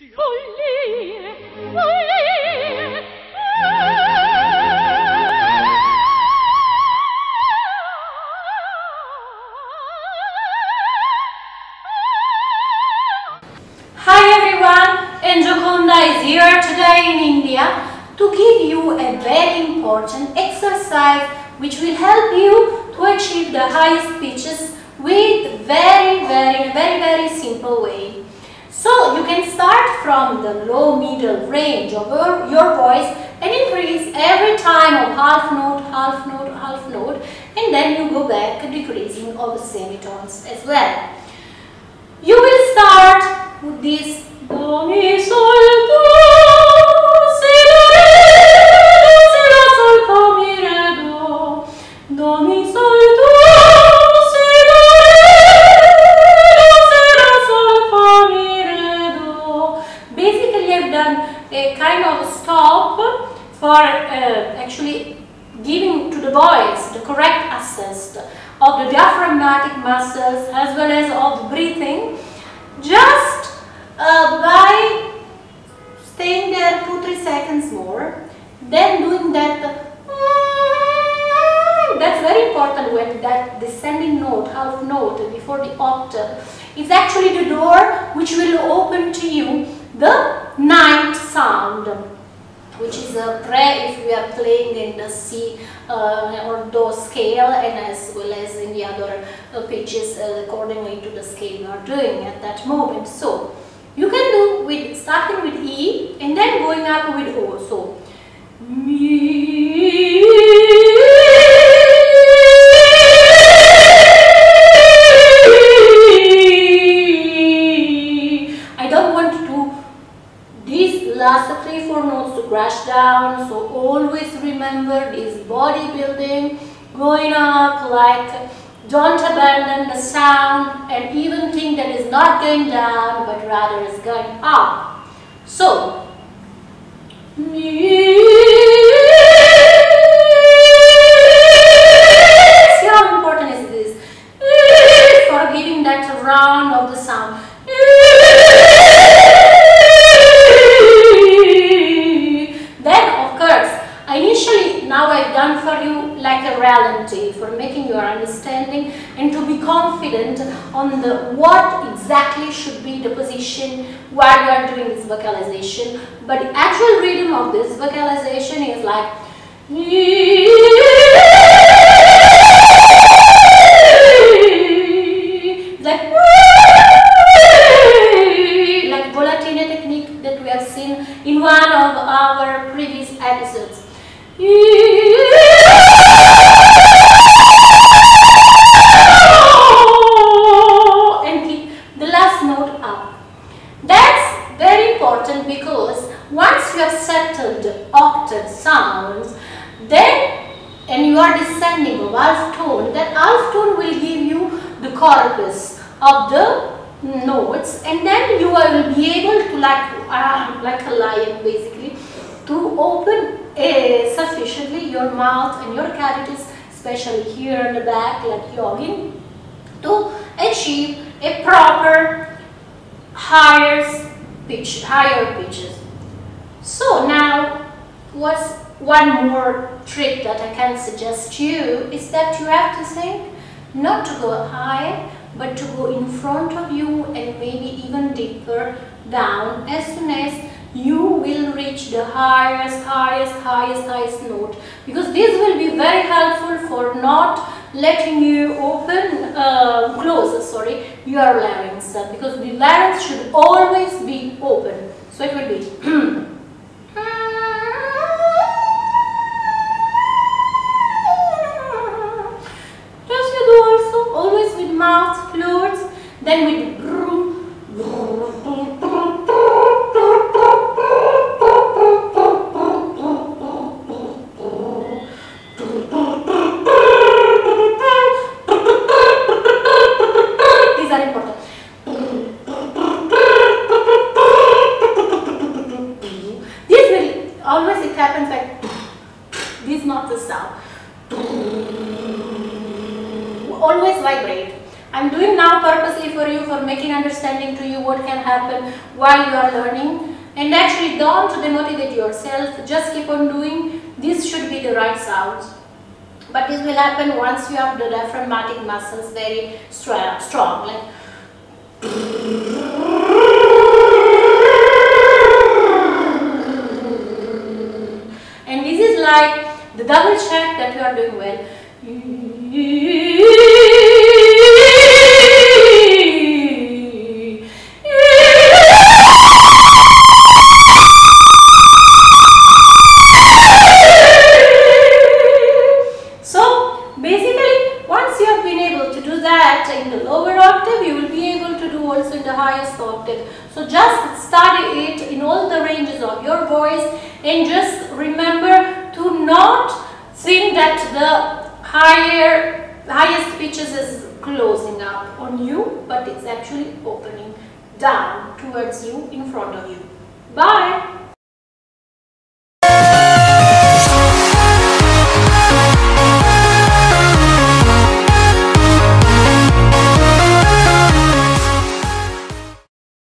And Gioconda is here today in India to give you a very important exercise which will help you to achieve the highest pitches with very simple way. So you can start from the low middle range of your voice and increase every time of half note, and then you go back decreasing of semitones as well. You will start with this Do, Mi, Sol, Do, Si, La, Sol, Do, Mi, Re, Do, Do, Mi, Sol, Do, Si, La, Sol, Do, Mi, Re, Do. Basically, I've done a kind of stop for actually giving to the voice the correct assist of the diaphragmatic muscles as well as of breathing. Just by staying there 2-3 seconds more, then doing that, that's very important when that descending note, half note before the octave is actually the door which will open to you the ninth sound, which is a pre if we are playing in the C or Do scale, and as well as in the other pitches accordingly to the scale you are doing at that moment. So you can do with starting with E and then going up with O. So Mi, I don't want to do these last 3-4 notes to crash down, so always remember this bodybuilding, going up like don't abandon the sound and even think that it's not going down, but rather it's going up. So, see how important is this? For giving that round of the sound. Done for you like a rally for making your understanding and to be confident on the what exactly should be the position while you are doing this vocalization, but the actual rhythm of this vocalization is like volatina technique that we have seen in one of our previous episodes. And keep the last note up. That's very important because once you have settled octave sounds, then and you are descending of half tone, that half tone will give you the corpus of the notes, and then you will be able to like a lion basically to open sufficiently your mouth and your cavities, especially here in the back like yogin, to achieve a proper higher pitches. So now what's one more trick that I can suggest to you is that you have to think not to go high but to go in front of you and maybe even deeper down as soon as you will reach the highest note, because this will be very helpful for not letting you close your larynx, because the larynx should always be open. So it will be just you do also always with mouth closed, then with always vibrate. I'm doing now purposely for you, for making understanding to you what can happen while you are learning. And actually don't demotivate yourself, just keep on doing. This should be the right sound. But this will happen once you have the diaphragmatic muscles very strong. Like like the double check that you are doing well. So basically, once you have been able to do that in the lower octave, you will be able to do also in the highest octave. So just study it in all the ranges of your voice, and just remember to not think that the highest pitches is closing up on you, but it's actually opening down towards you, in front of you.